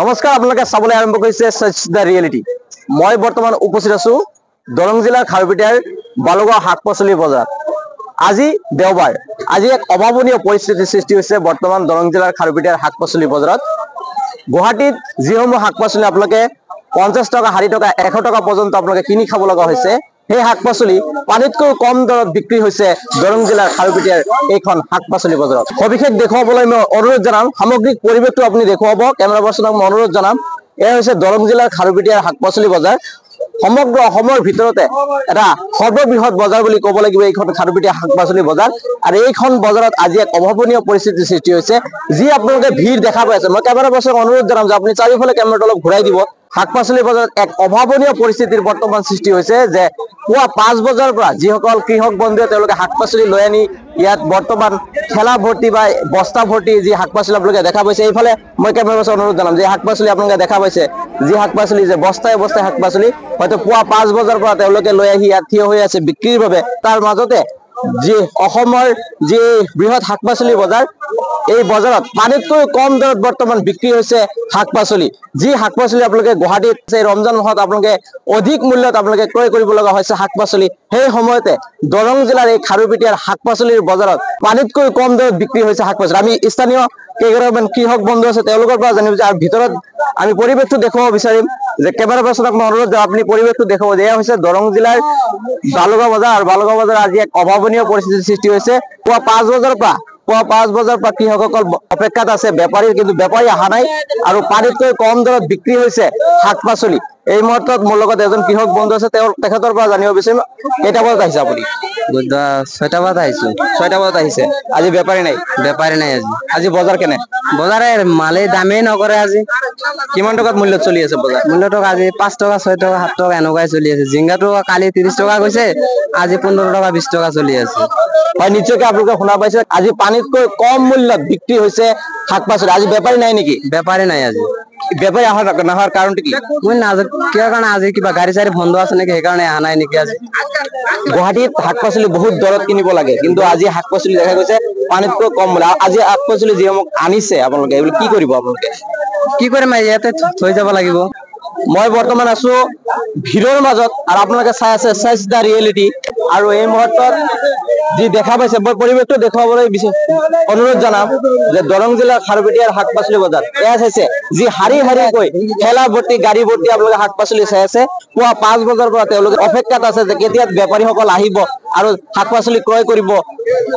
নমস্কাৰ, আপোনালোকে চাবলৈ আৰম্ভ কৰিছে Sach The Reality। মই বৰ্তমান উপস্থিত আছো দৰং জিলা খাৰুপেটিয়াৰ বালুগাঁও শাক পাচলি বজাৰ। আজি দেওবাৰ, আজি এক অভাৱনীয় পৰিস্থিতিৰ সৃষ্টি হৈছে বৰ্তমান দৰং জিলাৰ খাৰুপেটিয়াৰ শাক পাচলি বজাৰত। গুৱাহাটীত যিসমূহ শাক পাচলি আপোনালোকে 50 টকা, 60 টকা, 100 টকা পৰ্যন্ত আপোনালোকে কিনি খাব লগা হৈছে, সেই শাক পাচলি পানীতকৈ কম দৰত বিক্ৰী হৈছে দৰং জিলাৰ খাৰুপেটিয়াৰ এইখন শাক পাচলি বজাৰত। সবিশেষ দেখুৱাবলৈ মই অনুৰোধ জনাম, সামগ্ৰিক পৰিৱেশটো আপুনি দেখুৱাব। কেমেৰা পাৰ্চনক মই অনুৰোধ জনাম, এয়া হৈছে দৰং জিলাৰ খাৰুপেটিয়াৰ শাক পাচলি বজাৰ। সমগ্ৰ অসমৰ ভিতৰতে এটা সৰ্ববৃহৎ বজাৰ বুলি ক'ব লাগিব এইখন খাৰুপেটিয়া শাক পাচলি বজাৰ। আৰু এইখন বজাৰত আজি এক অভাৱনীয় পৰিস্থিতিৰ সৃষ্টি হৈছে, যি আপোনালোকে ভিৰ দেখা পাইছে। মই কেমেৰা পাৰ্চনক অনুৰোধ জনাম যে আপুনি চাৰিওফালে কেমেৰাটো অলপ ঘূৰাই দিব। শাক পাচলি বজাৰত এক অভাৱনীয় পৰিস্থিতিৰ বৰ্তমান সৃষ্টি হৈছে যে পুৱা 5 বজাৰ পৰা যিসকল কৃষক বন্ধুৱে তেওঁলোকে শাক পাচলি লৈ আনি ইয়াত বৰ্তমান ঠেলা ভৰ্তি বা বস্তা ভৰ্তি যি শাক পাচলি আপোনালোকে দেখা পাইছে, এইফালে মই কেমেৰা পাৰ্চনক অনুৰোধ জনাম যে শাক পাচলি আপোনালোকে দেখা পাইছে, যি শাক পাচলি যে বস্তাই বস্তাই শাক পাচলি হয়তো পুৱা 5 বজাৰ পৰা তেওঁলোকে লৈ আহি ইয়াত থিয় হৈ আছে বিক্ৰীৰ বাবে। তাৰ মাজতে যি অসমৰ যি বৃহৎ শাক পাচলি বজাৰ, এই বজাৰত পানীতকৈ কম দৰত বৰ্তমান বিক্ৰী হৈছে শাক পাচলি। যি শাক পাচলি আপোনালোকে গুৱাহাটীত ৰমজান মাহত আপোনালোকে অধিক মূল্যত আপোনালোকে ক্ৰয় কৰিব লগা হৈছে শাক পাচলি, সেই সময়তে দৰং জিলাৰ এই খাৰুপেটিয়াৰ শাক পাচলিৰ বজাৰত পানীতকৈ কম দৰত বিক্ৰী হৈছে শাক পাচলি। আমি স্থানীয় কেইগৰাকীমান কৃষক বন্ধু আছে, তেওঁলোকৰ পৰা জানিব যে ভিতৰত আমি পৰিৱেশটো দেখুৱাব বিচাৰিম যে কেমেৰা পাৰ্চনক মই অনুৰোধ দিওঁ আপুনি পৰিৱেশটো দেখুৱাব। এয়া হৈছে দৰং জিলাৰ বালুগাঁও বজাৰ। আৰু বালুগাঁও বজাৰ আজি এক অভাৱনীয় পৰিস্থিতিৰ সৃষ্টি হৈছে। পুৱা 5 বজাৰ পৰা কৃষকসকল অপেক্ষাত আছে বেপাৰীৰ, কিন্তু বেপাৰী অহা নাই আৰু পানীতকৈ কম দৰত বিক্ৰী হৈছে শাক পাচলি। এই মুহূৰ্তত মোৰ লগত এজন কৃষক বন্ধু আছে, তেখেতৰ পৰা জানিব বিচাৰিম কেইটা বজাত আহিছে আপুনি? 6টা বজাত আহিছো। 6টা বজাত আহিছে। আজি বেপাৰী নাই? বেপাৰী নাই। আজি বজাৰ কেনে? বজাৰে মালে দামেই নকৰে। আজি কিমান টকাত মূল্য চলি আছে বজাৰ? মূল্যটো আজি 5 টকা, 6 টকা, 7 টকা এনেকুৱাই চলি আছে। জিংগাটো কালি 30 টকা গৈছে, আজি 15 টকা, 20 টকা চলি আছে। হয়, নিশ্চয়কে আপোনালোকে শুনা পাইছে আজি পানীতকৈ কম মূল্যত বিক্ৰী হৈছে শাক পাচলি। আজি বেপাৰী নাই নেকি? বেপাৰী নাই। আজি বেপাৰী নাহাৰ কাৰণটো কি? মই নাজানো কিয় কাৰণে। আজি কিবা গাড়ী চাড়ী বন্ধ আছে নেকি, সেইকাৰণে অহা নাই নেকি? আজি গুৱাহাটীত শাক পাচলি বহুত দৰত কিনিব লাগে, কিন্তু আজি শাক পাচলি দেখা গৈছে পানীতকৈ কম মূল্য। আজি শাক পাচলি যিসমূহ আনিছে আপোনালোকে, এইবোৰ কি কৰিব? আপোনালোকে কি কৰিম? ইয়াতে থৈ যাব লাগিব। মই বৰ্তমান আছো ভিৰৰ মাজত আৰু আপোনালোকে চাই আছে Sach The Reality। আৰু এই মুহূৰ্তত যি দেখা পাইছে, মই পৰিৱেশটো দেখুৱাবলৈ অনুৰোধ জনাম যে দৰং জিলাৰ খাৰুপেটিয়াৰ শাক পাচলি বজাৰ। এয়া চাইছে যি শাৰী শাৰীকৈ ঠেলা ভৰ্তি, গাড়ী ভৰ্তি আপোনালোকে শাক পাচলি চাই আছে। পুৱা 5 বজাৰ পৰা তেওঁলোকে অপেক্ষাত আছে যে কেতিয়া বেপাৰীসকল আহিব আৰু শাক পাচলি ক্ৰয় কৰিব।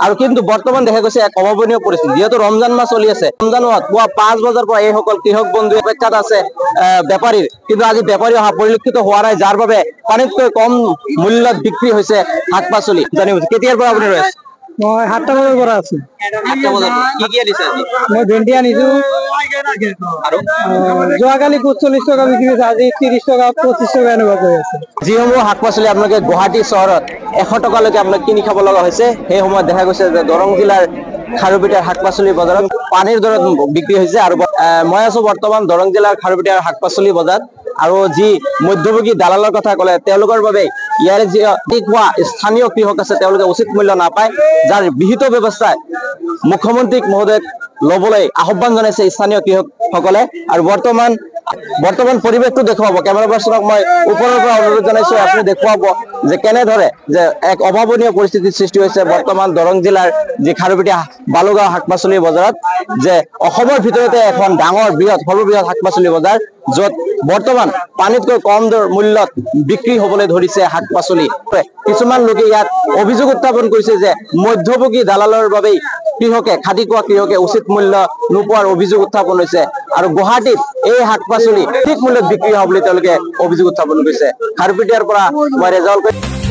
আৰু কিন্তু বৰ্তমান দেখা গৈছে এক অভাৱনীয় পৰিস্থিতি, যিহেতু ৰমজান মাহ চলি আছে। ৰমজান মাহত পুৱা 5 বজাৰ পৰা এইসকল কৃষক বন্ধু অপেক্ষাত আছে বেপাৰীৰ, কিন্তু আজি বেপাৰী অহা পৰিলক্ষিত হোৱা নাই, যাৰ বাবে পানীতকৈ কম মূল্যত বিক্ৰী হৈছে শাক পাচলি। জানিব কেতিয়াৰ পৰা আপুনি ৰৈ আছে? মই 7টা বজাৰ পৰা আছো। 7টা বজাৰ কি কি আনিছে? মই ভেন্দি আনিছো। আৰু যোৱাকালি 40 টকা বিক্ৰী হৈছে, আজি 30 টকা, 25 টকা এনেকুৱা কৰি আছে। যিসমূহ শাক পাচলি আপোনালোকে গুৱাহাটী চহৰত 100 টকালৈকে আপোনালোকে কিনি খাব লগা হৈছে, সেই সময়ত দেখা গৈছে যে দৰং জিলাৰ খাৰুপেটিয়াৰ শাক পাচলি বজাৰত পানীৰ দৰত বিক্ৰী হৈছে। আৰু মই আছো বৰ্তমান দৰং জিলাৰ খাৰুপেটিয়াৰ শাক পাচলি বজাৰত। আৰু যি মধ্যভোগী দালালৰ কথা ক'লে, তেওঁলোকৰ বাবে ইয়াৰে যি হোৱা স্থানীয় কৃষক আছে তেওঁলোকে উচিত মূল্য নাপায়, যাৰ বিহিত ব্যৱস্থাই মুখ্যমন্ত্ৰী মহোদয়ক লবলৈ আহ্বান জনাইছে স্থানীয় কৃষকসকলে। আৰু বৰ্তমান পৰিৱেশটো দেখুৱাব। কেমেৰা পাৰ্চনক মই ওপৰৰ পৰা অনুৰোধ জনাইছো আপুনি দেখুৱাব যে কেনেদৰে যে এক অভাৱনীয় পৰিস্থিতিৰ সৃষ্টি হৈছে বৰ্তমান দৰং জিলাৰ যি খাৰুপেটিয়া বালুগাঁও শাক পাচলি বজাৰত, যে অসমৰ ভিতৰতে এখন ডাঙৰ বৃহৎ সৰ্ববৃহৎ শাক পাচলি বজাৰ, য'ত বৰ্তমান পানীতকৈ কম মূল্যত বিক্ৰী হবলৈ ধৰিছে শাক পাচলি। কিছুমান লোকে ইয়াত অভিযোগ উত্থাপন কৰিছে যে মধ্যভোগী দালালৰ বাবেই কৃষকে, খাটি খোৱা কৃষকে উচিত মূল্য নোপোৱাৰ অভিযোগ উত্থাপন হৈছে। আৰু গুৱাহাটীত এই শাক পাচলি ঠিক মূল্যত বিক্ৰী হোৱা বুলি তেওঁলোকে অভিযোগ উত্থাপন কৰিছে। খাৰুপেটিয়াৰ পৰা মই ৰেজাল্ট